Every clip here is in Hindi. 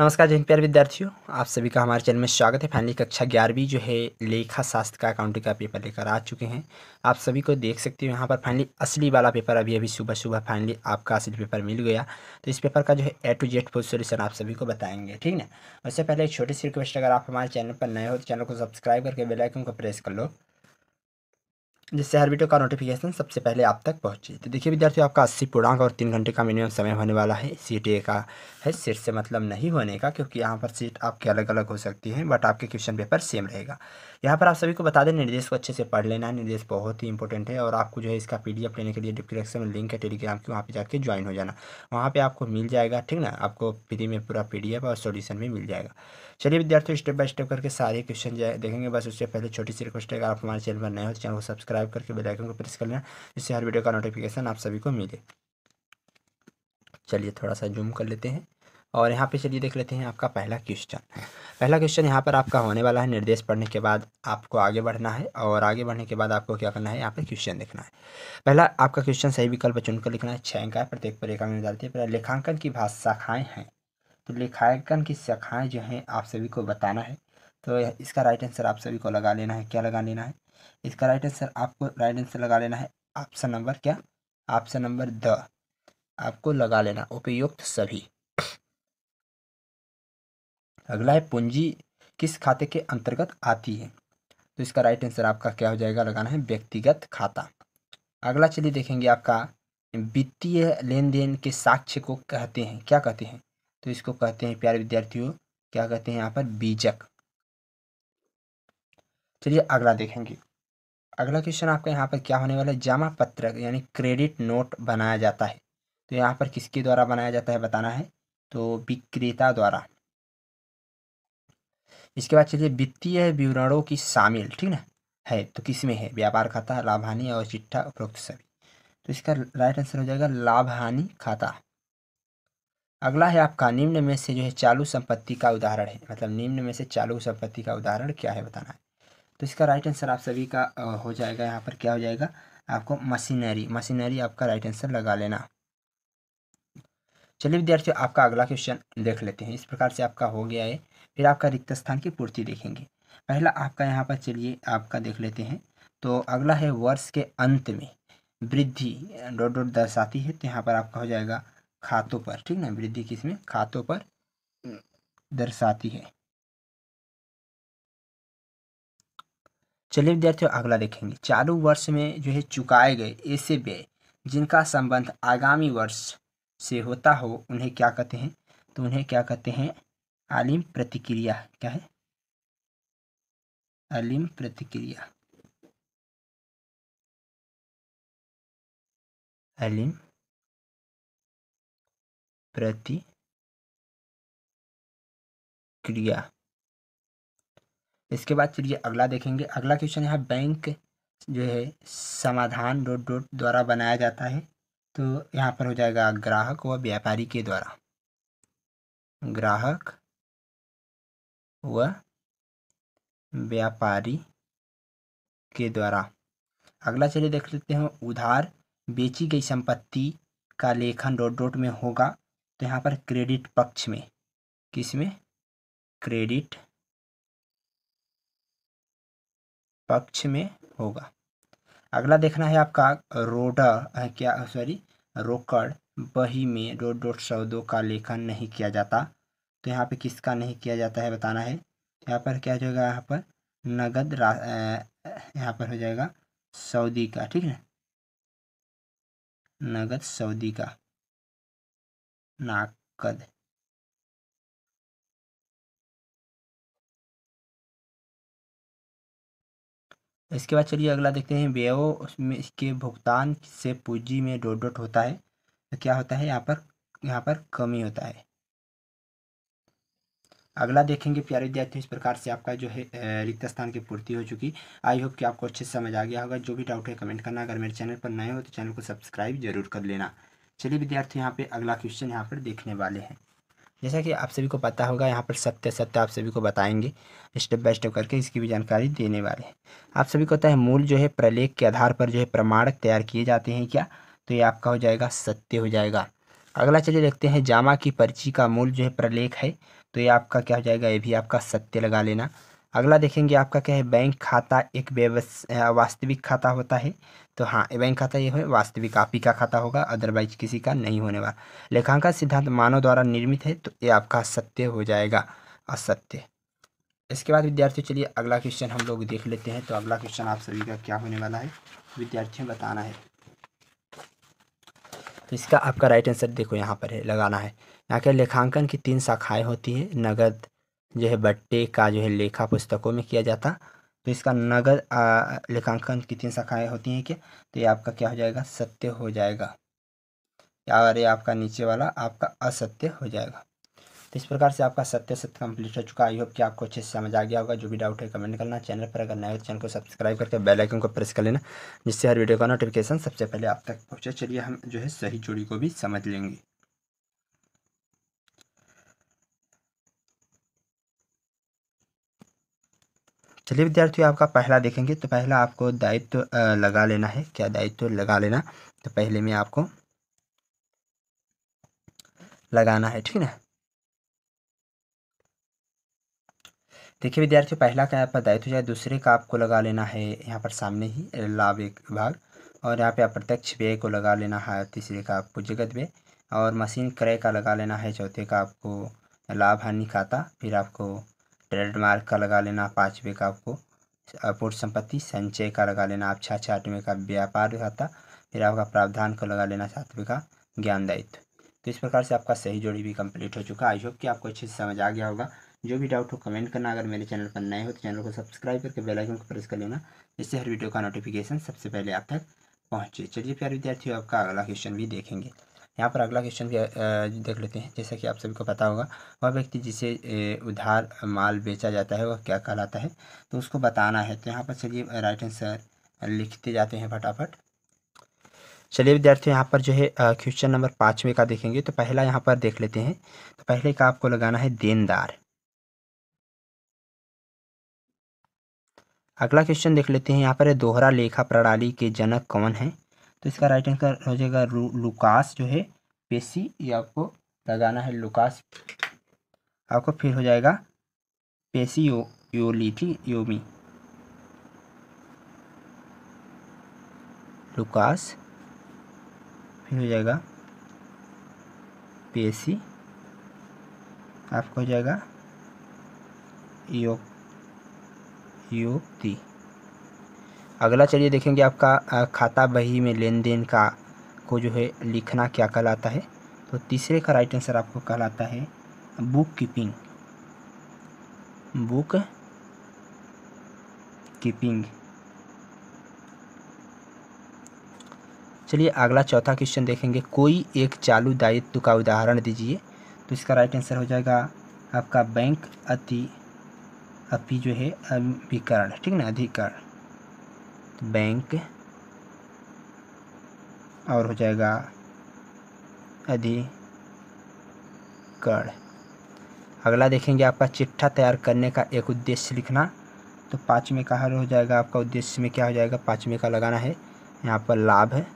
नमस्कार जय हिंद प्यारे विद्यार्थियों, आप सभी का हमारे चैनल में स्वागत है। फाइनली कक्षा 11वीं जो है लेखा शास्त्र का अकाउंटिंग का पेपर लेकर आ चुके हैं। आप सभी को देख सकते हो यहाँ पर फाइनली असली वाला पेपर अभी सुबह सुबह फाइनली आपका असली पेपर मिल गया। तो इस पेपर का जो है A to Z full solution आप सभी को बताएंगे, ठीक ना। उससे पहले एक छोटी सी रिक्वेस्ट, अगर आप हमारे चैनल पर नए हो तो चैनल को सब्सक्राइब करके बेल आइकन को प्रेस कर लो, जिससे हर वीडियो का नोटिफिकेशन सबसे पहले आप तक पहुंचे। तो देखिए विद्यार्थियों, आपका 80 पूर्णांक और 3 घंटे का मिनिमम समय होने वाला है। सीट ए का है, सीट से मतलब नहीं होने का, क्योंकि यहाँ पर सीट आपके अलग अलग हो सकती है, बट आपके क्वेश्चन पेपर सेम रहेगा। यहाँ पर आप सभी को बता दें, निर्देश को अच्छे से पढ़ लेना है, निर्देश बहुत ही इंपॉर्टेंट है। और आपको जो है इसका PDF लेने के लिए डिस्क्रिप्शन में लिंक है टेलीग्राम की, वहाँ पर जाकर ज्वाइन हो जाना, वहाँ पर आपको मिल जाएगा, ठीक ना। आपको फ्री में पूरा PDF और सोल्यूशन भी मिल जाएगा। चलिए विद्यार्थियों, स्टेप बाय स्टेप करके सारे क्वेश्चन देखेंगे। बस उससे पहले छोटी सी रिक्वेस्ट है, अगर आप हमारे चैनल पर नए हो तो चैनल को सब्सक्राइब करके बेल आइकन को प्रेस कर लेना, जिससे हर वीडियो का नोटिफिकेशन आप सभी को मिले। चलिए थोड़ा सा जूम कर लेते हैं और यहाँ पे चलिए देख लेते हैं आपका पहला क्वेश्चन। पहला क्वेश्चन यहाँ पर आपका होने वाला है, निर्देश पढ़ने के बाद आपको आगे बढ़ना है, और आगे बढ़ने के बाद आपको क्या करना है, यहाँ पे क्वेश्चन देखना है। पहला आपका क्वेश्चन सही विकल्प चुनकर लिखना है। 6 अंक है, प्रत्येक पर 1 अंक निकालती है। लेखांकन की शाखाएँ हैं, तो लेखांकन की शाखाएँ जो हैं आप सभी को बताना है। तो इसका राइट आंसर आप सभी को लगा लेना है। क्या लगा लेना है? इसका राइट आंसर लगा लेना है ऑप्शन नंबर, क्या ऑप्शन नंबर द आपको लगा लेना, उपयुक्त सभी। अगला है पूंजी किस खाते के अंतर्गत आती है, तो इसका राइट आंसर आपका क्या हो जाएगा, लगाना है व्यक्तिगत खाता। अगला चलिए देखेंगे आपका वित्तीय लेन देन के साक्ष्य को कहते हैं, क्या कहते हैं? तो इसको कहते हैं प्यारे विद्यार्थियों, क्या कहते हैं यहाँ पर, बीजक। चलिए अगला देखेंगे। अगला क्वेश्चन आपका यहाँ पर क्या होने वाला है, जमा पत्रक यानी क्रेडिट नोट बनाया जाता है। तो यहाँ पर किसके द्वारा बनाया जाता है बताना है, तो विक्रेता द्वारा। इसके बाद चलिए वित्तीय विवरणों की शामिल, ठीक ना, है तो किस में है, व्यापार खाता, लाभ हानि और चिट्ठा, उपरोक्त सभी। तो इसका राइट आंसर हो जाएगा लाभ हानि खाता। अगला है आपका निम्न में से जो है चालू संपत्ति का उदाहरण है, मतलब निम्न में से चालू संपत्ति का उदाहरण क्या है बताना है। तो इसका राइट आंसर आप सभी का हो जाएगा, यहाँ पर क्या हो जाएगा आपको, मशीनरी। मशीनरी आपका राइट आंसर लगा लेना। चलिए विद्यार्थियों, आपका अगला क्वेश्चन देख लेते हैं। इस प्रकार से आपका हो गया है। फिर आपका रिक्त स्थान की पूर्ति देखेंगे। पहला आपका यहाँ पर चलिए आपका देख लेते हैं। तो अगला है वर्ष के अंत में वृद्धि डॉट दर्शाती है, तो यहाँ पर आपका हो जाएगा खातों पर, ठीक ना, वृद्धि किसमें, खातों पर दर्शाती है। चलिए विद्यार्थियों, अगला देखेंगे। चालू वर्ष में जो है चुकाए गए ऐसे व्यय जिनका संबंध आगामी वर्ष से होता हो, उन्हें क्या कहते हैं? तो उन्हें क्या कहते हैं, आलिम प्रतिक्रिया। क्या है, आलिम प्रतिक्रिया, आलिम प्रतिक्रिया। इसके बाद चलिए अगला देखेंगे। अगला क्वेश्चन यहाँ बैंक जो है समाधान डॉट द्वारा बनाया जाता है, तो यहाँ पर हो जाएगा ग्राहक व व्यापारी के द्वारा, ग्राहक व व्यापारी के द्वारा। अगला चलिए देख लेते हैं, उधार बेची गई संपत्ति का लेखन डॉट में होगा, तो यहाँ पर क्रेडिट पक्ष में, किसमें, क्रेडिट पक्ष में होगा। अगला देखना है आपका रोकड़ बही में डॉट सौदों का लेखन नहीं किया जाता, तो यहाँ पे किसका नहीं किया जाता है बताना है। यहाँ पर क्या हो जाएगा, यहाँ पर नगद यहाँ पर हो जाएगा सऊदी का, ठीक है, नगद सऊदी का, नाकद। इसके बाद चलिए अगला देखते हैं, व्ययों में इसके भुगतान से पूंजी में डॉट होता है, तो क्या होता है यहाँ पर कमी होता है। अगला देखेंगे प्यारे विद्यार्थियों, इस प्रकार से आपका जो है रिक्त स्थान की पूर्ति हो चुकी। आई होप कि आपको अच्छे से समझ आ गया होगा। जो भी डाउट है कमेंट करना, अगर मेरे चैनल पर नए हो तो चैनल को सब्सक्राइब जरूर कर लेना। चलिए विद्यार्थी, यहाँ पे अगला क्वेश्चन यहाँ पर देखने वाले हैं। जैसा कि आप सभी को पता होगा, यहाँ पर सत्य सत्य आप सभी को बताएंगे, स्टेप बाय स्टेप करके इसकी भी जानकारी देने वाले हैं। आप सभी को पता है मूल जो है प्रलेख के आधार पर जो है प्रमाणक तैयार किए जाते हैं, क्या, तो ये आपका हो जाएगा सत्य हो जाएगा। अगला चलिए देखते हैं जामा की पर्ची का मूल जो है प्रलेख है, तो ये आपका क्या हो जाएगा, ये भी आपका सत्य लगा लेना। अगला देखेंगे आपका क्या है, बैंक खाता एक वास्तविक खाता होता है, तो हाँ बैंक खाता ये है वास्तविक आप ही का खाता होगा, अदरवाइज किसी का नहीं होने वाला। लेखांकन का सिद्धांत मानव द्वारा निर्मित है, तो ये आपका सत्य हो जाएगा असत्य। इसके बाद विद्यार्थियों चलिए अगला क्वेश्चन हम लोग देख लेते हैं। तो अगला क्वेश्चन आप सभी का क्या होने वाला है विद्यार्थियों, बताना है। तो इसका आपका राइट आंसर देखो यहाँ पर है, लगाना है यहाँ के लेखांकन की 3 शाखाएँ होती है। नगद जो है बट्टे का जो है लेखा पुस्तकों में किया जाता, तो इसका नगद लेखांकन की 3 शाखाएँ होती हैं क्या, तो ये आपका क्या हो जाएगा सत्य हो जाएगा, और ये आपका नीचे वाला आपका असत्य हो जाएगा। तो इस प्रकार से आपका सत्य सत्य कंप्लीट हो चुका है। आई होप कि आपको अच्छे से समझ आ गया होगा। जो भी डाउट है कमेंट करना, चैनल पर अगर नए हो तो चैनल को सब्सक्राइब करके बेल आइकन को प्रेस कर लेना, जिससे हर वीडियो का नोटिफिकेशन सबसे पहले आप तक पहुंचे। चलिए हम जो है सही जोड़ी को भी समझ लेंगे। चलिए विद्यार्थियों आपका पहला देखेंगे, तो पहला आपको दायित्व लगा लेना है, क्या दायित्व लगा लेना, तो पहले में आपको लगाना है, ठीक है ना। देखिए विद्यार्थियों पहला का आपका दायित्व है, दूसरे का आपको लगा लेना है यहाँ पर सामने ही लाभ एक भाग, और यहाँ पे अप्रत्यक्ष व्यय को लगा लेना है, तीसरे का आपको जगत व्यय, और मशीन क्रय का लगा लेना है, चौथे का आपको लाभ हानि खाता, फिर आपको ट्रेडमार्क का लगा लेना, पाँचवें का आपको अपूर्ण संपत्ति संचय का लगा लेना आप, छः आठवें का व्यापार खाता, फिर आपका प्रावधान को लगा लेना, सातवें का ज्ञान दायित्व। तो इस प्रकार से आपका सही जोड़ी भी कंप्लीट हो चुका है। आई होप कि आपको अच्छे से समझ आ गया होगा। जो भी डाउट हो कमेंट करना, अगर मेरे चैनल पर नए हो तो चैनल को सब्सक्राइब करके बेल आइकन को प्रेस कर लेना, इससे हर वीडियो का नोटिफिकेशन सबसे पहले आप तक पहुंचे। चलिए प्यारे विद्यार्थियों आपका अगला क्वेश्चन भी देखेंगे। यहाँ पर अगला क्वेश्चन भी देख लेते हैं। जैसा कि आप सभी को पता होगा, वह व्यक्ति जिसे उधार माल बेचा जाता है वह क्या कहलाता है, तो उसको बताना है। तो यहाँ पर चलिए राइट आंसर लिखते जाते हैं फटाफट। चलिए विद्यार्थियों यहाँ पर जो है क्वेश्चन नंबर 5वें का देखेंगे। तो पहला यहाँ पर देख लेते हैं। तो पहले का आपको लगाना है देनदार। अगला क्वेश्चन देख लेते हैं। यहाँ पर दोहरा लेखा प्रणाली के जनक कौन है, तो इसका राइट आंसर हो जाएगा लुकास जो है पेसी, ये आपको लगाना है लुकास आपको, फिर हो जाएगा पेसी योलिटी योमी लुकास, फिर हो जाएगा पेसी आपको हो जाएगा युक्ति। अगला चलिए देखेंगे आपका खाता बही में लेन देन का को जो है लिखना क्या कहलाता है, तो तीसरे का राइट आंसर आपको कहलाता है बुक कीपिंग। चलिए अगला चौथा क्वेश्चन देखेंगे। कोई एक चालू दायित्व का उदाहरण दीजिए, तो इसका राइट आंसर हो जाएगा आपका बैंक अति अपी जो है अधिकरण, ठीक ना, अधिकरण बैंक, और हो जाएगा अधिकरण। अगला देखेंगे आपका चिट्ठा तैयार करने का एक उद्देश्य लिखना, तो 5वें का हर हो जाएगा आपका उद्देश्य में क्या हो जाएगा, 5वें का लगाना है यहाँ पर लाभ है,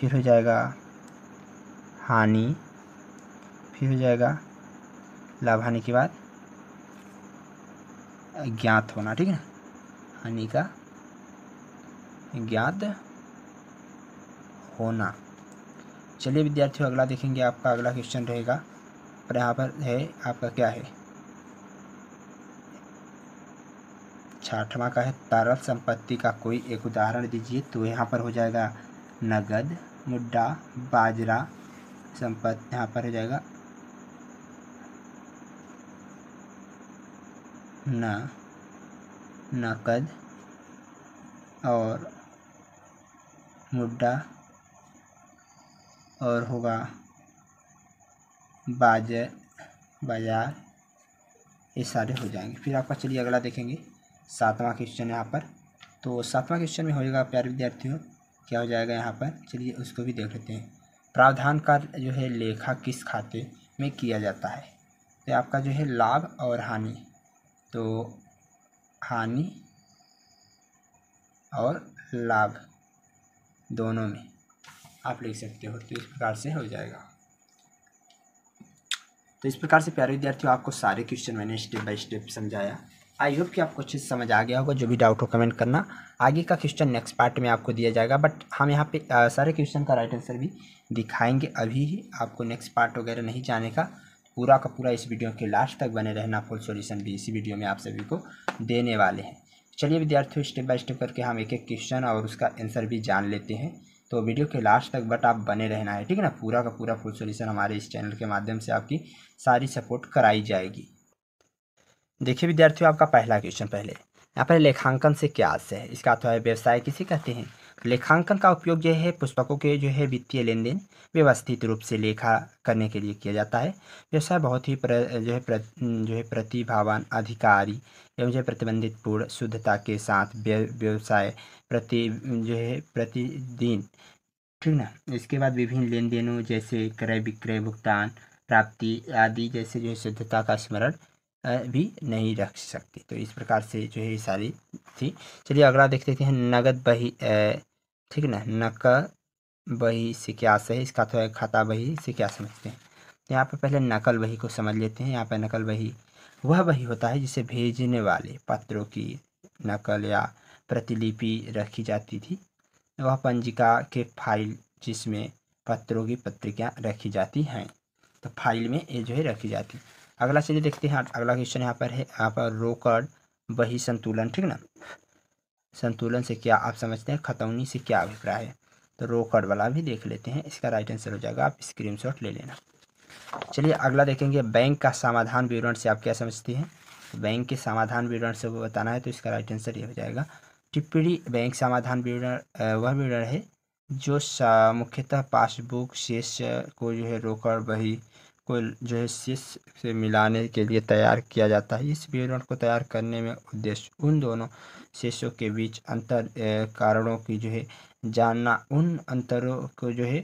फिर हो जाएगा हानि, फिर हो जाएगा लाभ हानि के बाद ज्ञात होना, ठीक है हानि का ज्ञात होना। चलिए विद्यार्थियों अगला देखेंगे। आपका अगला क्वेश्चन रहेगा पर यहाँ पर है आपका क्या है 6वां का है। तरल संपत्ति का कोई एक उदाहरण दीजिए, तो यहाँ पर हो जाएगा नगद मुद्रा बाजरा संपत्ति, यहाँ पर हो जाएगा नकद और मुद्रा और होगा बाजार, ये सारे हो जाएंगे। फिर आपका चलिए अगला देखेंगे 7वां क्वेश्चन यहाँ पर। तो 7वां क्वेश्चन में होएगा प्यारे विद्यार्थियों क्या हो जाएगा यहाँ पर, चलिए उसको भी देख लेते हैं। प्रावधान का जो है लेखा किस खाते में किया जाता है, तो आपका जो है लाभ और हानि, तो हानि और लाभ दोनों में। आप लिख सकते हो। तो इस प्रकार से हो जाएगा। तो इस प्रकार से प्यारे विद्यार्थियों, आपको सारे क्वेश्चन मैंने स्टेप बाय स्टेप समझाया। आई होप कि आपको अच्छे से समझ आ गया होगा। जो भी डाउट हो कमेंट करना। आगे का क्वेश्चन नेक्स्ट पार्ट में आपको दिया जाएगा, बट हम यहाँ पे सारे क्वेश्चन का राइट आंसर भी दिखाएंगे अभी ही। आपको नेक्स्ट पार्ट वगैरह नहीं जाने का पूरा इस वीडियो के लास्ट तक बने रहना। फुल सॉल्यूशन भी इसी वीडियो में आप सभी को देने वाले हैं। चलिए विद्यार्थियों, स्टेप बाय स्टेप करके हम एक एक क्वेश्चन और उसका आंसर भी जान लेते हैं। तो वीडियो के लास्ट तक बट आप बने रहना है, ठीक है ना। पूरा का पूरा फुल सॉल्यूशन हमारे इस चैनल के माध्यम से आपकी सारी सपोर्ट कराई जाएगी। देखिए विद्यार्थियों, आपका पहला क्वेश्चन पहले यहाँ पर लेखांकन से क्या आशय है, इसका अर्थ है व्यवसाय किसे कहते हैं। लेखांकन का उपयोग जो है पुस्तकों के जो है वित्तीय लेन देन व्यवस्थित रूप से लेखा करने के लिए किया जाता है। व्यवसाय बहुत ही प्रतिभावान, अधिकारी एवं जो प्रतिबंधित पूर्ण शुद्धता के साथ व्यवसाय प्रतिदिन, ठीक ना। इसके बाद विभिन्न लेन देनों जैसे क्रय विक्रय, भुगतान, प्राप्ति आदि जैसे जो है शुद्धता का स्मरण भी नहीं रख सकती। तो इस प्रकार से जो है सारी थी। चलिए अगला देख लेते हैं। नगद बही, ठीक ना, नकद बही से क्या आशय है, इसका तो है खाता बही से क्या समझते हैं। तो यहाँ पर पहले नकल बही को समझ लेते हैं। यहाँ पर नकल बही वह बही होता है जिसे भेजने वाले पत्रों की नकल या प्रतिलिपि रखी जाती थी। वह पंजिका के फाइल जिसमें पत्रों की पत्रिकाँ रखी जाती हैं। तो फाइल में ये जो है रखी जाती। अगला चलिए देखते हैं। अगला क्वेश्चन यहाँ पर है, यहाँ पर रोकड़ बही संतुलन, ठीक ना। संतुलन से क्या आप समझते हैं, खतौनी से क्या अभिप्राय है। तो रोकड़ वाला भी देख लेते हैं। इसका राइट आंसर हो जाएगा, आप स्क्रीनशॉट ले लेना। चलिए अगला देखेंगे। बैंक का समाधान विवरण से आप क्या समझते हैं। बैंक के समाधान विवरण से बताना है, तो इसका राइट आंसर ये हो जाएगा टिप्पणी। बैंक समाधान विवरण वह विवरण है जो मुख्यतः पासबुक शेष को जो है रोकड़ बही को जो है शेष से मिलाने के लिए तैयार किया जाता है। इस विवरण को तैयार करने में उद्देश्य उन दोनों शेषों के बीच अंतर कारणों की जो है जानना, उन अंतरों को जो है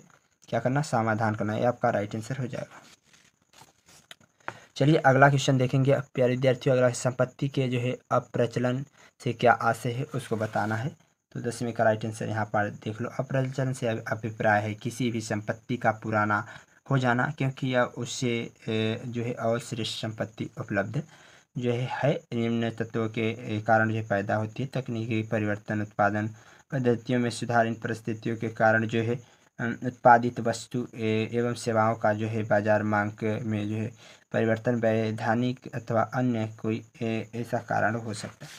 क्या करना, समाधान करना। ये आपका राइट आंसर हो जाएगा। चलिए अगला क्वेश्चन देखेंगे प्यारे विद्यार्थियों। अगला संपत्ति के जो है अप्रचलन से क्या आशय है उसको बताना है। तो 10वें का राइट आंसर यहाँ पर देख लो। अप्रचलन से अभिप्राय है किसी भी संपत्ति का पुराना हो जाना, क्योंकि यह उससे जो है अवशिष्ट संपत्ति उपलब्ध जो है निम्न तत्वों के कारण जो पैदा होती है। तकनीकी परिवर्तन, उत्पादन पद्धतियों में सुधार, इन परिस्थितियों के कारण जो है उत्पादित वस्तु एवं सेवाओं का जो है बाजार मांग में जो है परिवर्तन, वैधानिक अथवा अन्य कोई ऐसा कारण हो सकता है।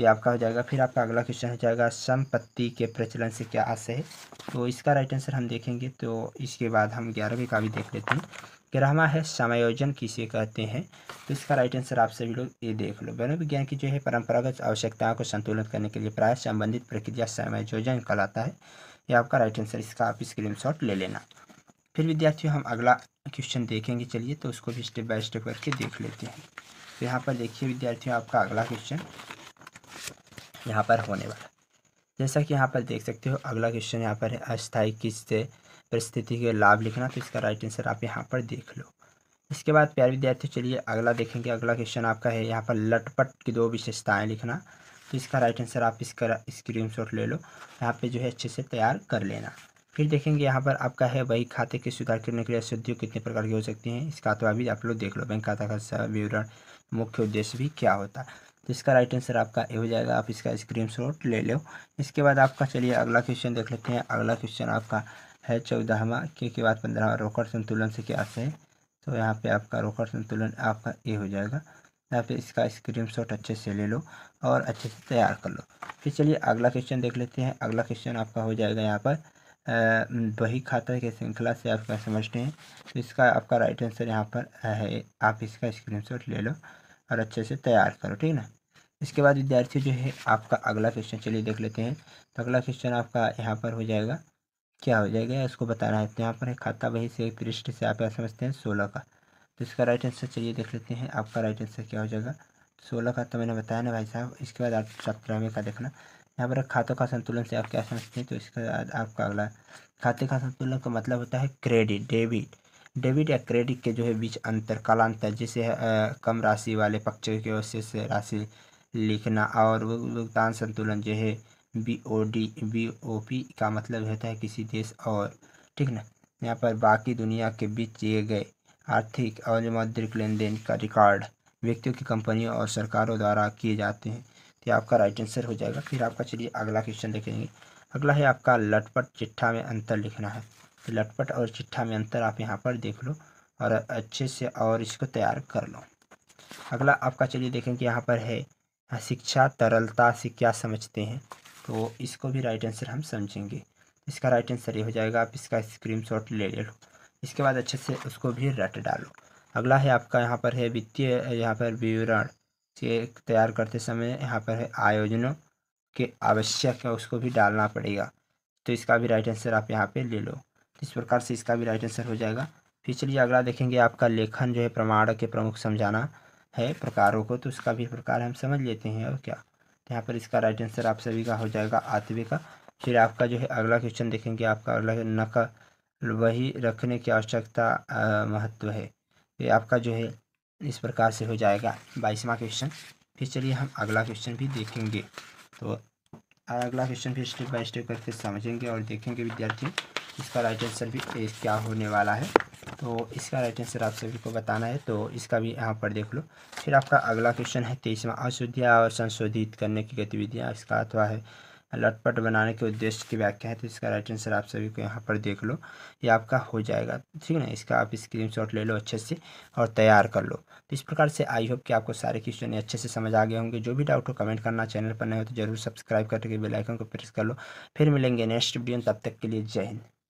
ये आपका हो जाएगा। फिर आपका अगला क्वेश्चन हो जाएगा संपत्ति के प्रचलन से क्या आशय है। तो इसका राइट आंसर हम देखेंगे। तो इसके बाद हम 11वें का भी देख लेते हैं। 11वां है समायोजन किसे कहते हैं। तो इसका राइट आंसर आप सभी लोग ये देख लो। मनोविज्ञान की जो है परंपरागत आवश्यकताओं को संतुलित करने के लिए प्राय संबंधित प्रक्रिया समायोजन कहलाता है। ये आपका राइट आंसर, इसका आप स्क्रीनशॉट ले लेना। फिर विद्यार्थियों हम अगला क्वेश्चन देखेंगे। चलिए तो उसको भी स्टेप बाय स्टेप करके देख लेते हैं। तो यहाँ पर देखिए विद्यार्थियों, आपका अगला क्वेश्चन यहाँ पर होने वाला, जैसा कि यहाँ पर देख सकते हो। अगला क्वेश्चन यहाँ पर है अस्थायी किस्त परिस्थिति के लाभ लिखना। तो इसका राइट आंसर आप यहाँ पर देख लो। इसके बाद प्यारे विद्यार्थियों चलिए अगला देखेंगे। अगला क्वेश्चन आपका है यहाँ पर लटपट की दो विशेषताएँ लिखना। तो इसका राइट आंसर आप इसका स्क्रीनशॉट ले लो। यहाँ पे जो है अच्छे से तैयार कर लेना। फिर देखेंगे यहाँ पर आपका है वही खाते के सुधार करने के लिए अशुद्धियाँ कितने प्रकार की हो सकती हैं। इसका तो अभी आप लोग देख लो। बैंक खाता का विवरण मुख्य उद्देश्य भी क्या होता है। तो इसका राइट आंसर आपका ये हो जाएगा, आप इसका स्क्रीनशॉट ले लो। इसके बाद आपका चलिए अगला क्वेश्चन देख लेते हैं। अगला क्वेश्चन आपका है 14वां के बाद 15वां रोकड़ संतुलन से क्या आशय है। तो यहाँ पर आपका रोकड़ संतुलन आपका ये हो जाएगा। यहाँ पे इसका स्क्रीनशॉट अच्छे से ले लो और अच्छे से तैयार कर लो। फिर चलिए अगला क्वेश्चन देख लेते हैं। अगला क्वेश्चन आपका हो जाएगा यहाँ पर बही खाता के श्रृंखला से आप क्या समझते हैं। तो इसका आपका राइट आंसर यहाँ पर है, आप इसका स्क्रीनशॉट ले लो और अच्छे से तैयार करो, ठीक ना। इसके बाद विद्यार्थी जो है आपका अगला क्वेश्चन चलिए देख लेते हैं। तो अगला क्वेश्चन आपका यहाँ पर हो जाएगा, क्या हो जाएगा इसको बताना है। तो यहाँ पर खाता बही से पृष्ठ से आप क्या समझते हैं, 16 का। तो इसका राइट आंसर चलिए देख लेते हैं। आपका राइट आंसर क्या हो जाएगा, 16 का तो मैंने बताया ना भाई साहब। इसके बाद आप 17वें का देखना। यहाँ पर खातों का संतुलन से आप क्या समझते हैं। तो इसके बाद आपका अगला खाते का संतुलन का मतलब होता है क्रेडिट डेबिट, डेबिट या क्रेडिट के जो है बीच अंतर, कालांतर, जिसे कम राशि वाले पक्ष के शेष राशि लिखना। और भुगतान संतुलन जो है BOD BOP का मतलब होता है किसी देश और ठीक ना। यहाँ पर बाकी दुनिया के बीच दिए गए आर्थिक और मौद्रिक लेन देन का रिकॉर्ड व्यक्तियों की कंपनियों और सरकारों द्वारा किए जाते हैं। तो आपका राइट आंसर हो जाएगा। फिर आपका चलिए अगला क्वेश्चन देखेंगे। अगला है आपका लटपट चिट्ठा में अंतर लिखना है। तो लटपट और चिट्ठा में अंतर आप यहाँ पर देख लो और अच्छे से और इसको तैयार कर लो। अगला आपका चलिए देखेंगे यहाँ पर है शिक्षा तरलता से क्या समझते हैं। तो इसको भी राइट आंसर हम समझेंगे। इसका राइट आंसर ये हो जाएगा। आप इसका स्क्रीनशॉट ले लो, इसके बाद अच्छे से उसको भी रट डालो। अगला है आपका यहाँ पर है वित्तीय, यहाँ पर विवरण तैयार करते समय यहाँ पर है आयोजनों के आवश्यक है, उसको भी डालना पड़ेगा। तो इसका भी राइट आंसर आप यहाँ पे ले लो। इस प्रकार से इसका भी राइट आंसर हो जाएगा। फिर चलिए अगला देखेंगे आपका लेखन जो है प्रमाण के प्रमुख समझाना है प्रकारों को। तो उसका भी प्रकार हम समझ लेते हैं और क्या। यहाँ पर इसका राइट आंसर आप सभी का हो जाएगा आतवे का। फिर आपका जो है अगला क्वेश्चन देखेंगे आपका अगला नकल वही रखने की आवश्यकता महत्व है। ये आपका जो है इस प्रकार से हो जाएगा 22वां क्वेश्चन। फिर चलिए हम अगला क्वेश्चन भी देखेंगे। तो अगला क्वेश्चन फिर स्टेप बाय स्टेप करके समझेंगे और देखेंगे विद्यार्थी इसका राइट आंसर भी क्या होने वाला है। तो इसका राइट आंसर आप सभी को बताना है। तो इसका भी यहाँ पर देख लो। फिर आपका अगला क्वेश्चन है 23वां अशुद्धियाँ और संशोधित करने की गतिविधियाँ इसका अथवा है लटपट बनाने के उद्देश्य की व्याख्या है। तो इसका राइट आंसर आप सभी को यहाँ पर देख लो, ये आपका हो जाएगा। ठीक है ना, इसका आप स्क्रीनशॉट ले लो अच्छे से और तैयार कर लो। तो इस प्रकार से आई होप कि आपको सारे क्वेश्चन अच्छे से समझ आ गए होंगे। जो भी डाउट हो कमेंट करना, चैनल पर नए हो तो जरूर सब्सक्राइब करके बेल आइकन को प्रेस कर लो। फिर मिलेंगे नेक्स्ट वीडियो, तब तक के लिए जय हिंद।